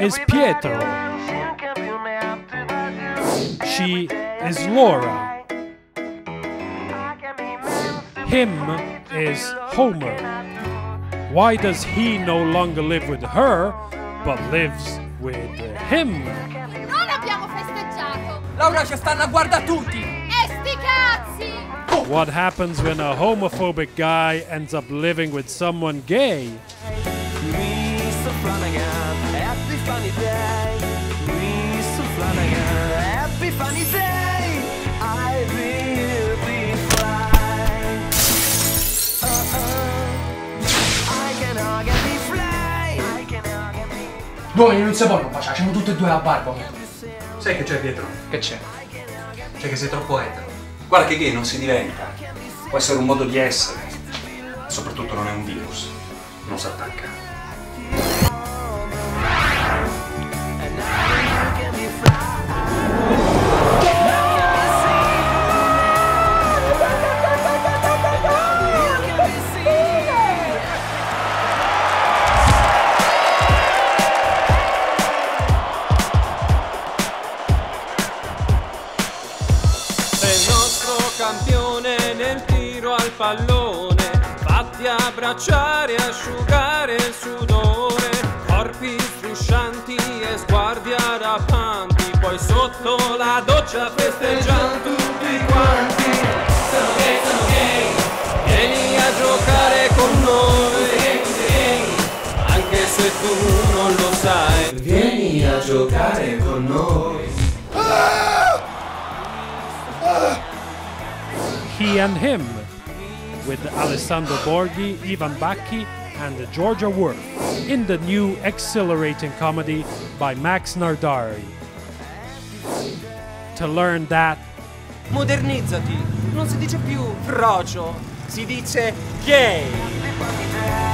is Pietro. She is Laura. Him is Homer. Why does he no longer live with her, but lives with him? Non abbiamo festeggiato! Laura, ci stanno a guardare tutti! E sti cazzi! What happens when a homophobic guy ends up living with someone gay? Gli uomini non si vogliono baciare, siamo tutti e due la barba. Sai che c'è Pietro? Che c'è? C'è che sei troppo etero. Guarda che gay non si diventa. Può essere un modo di essere. Soprattutto non è un virus. Non si attacca. Campione nel tiro al pallone, fatti abbracciare, asciugare il sudore, corpi struscianti e sguardi arrapanti, poi sotto la doccia festeggiano tutti quanti. Sono gay, vieni a giocare con noi, anche se tu non lo sai, vieni a giocare con noi. He and Him, with Alessandro Borghi, Ivan Bacchi, and Giorgia Wurth, in the new exhilarating comedy by Max Nardari. To learn that... Modernizzati! Non si dice più frocio, si dice gay!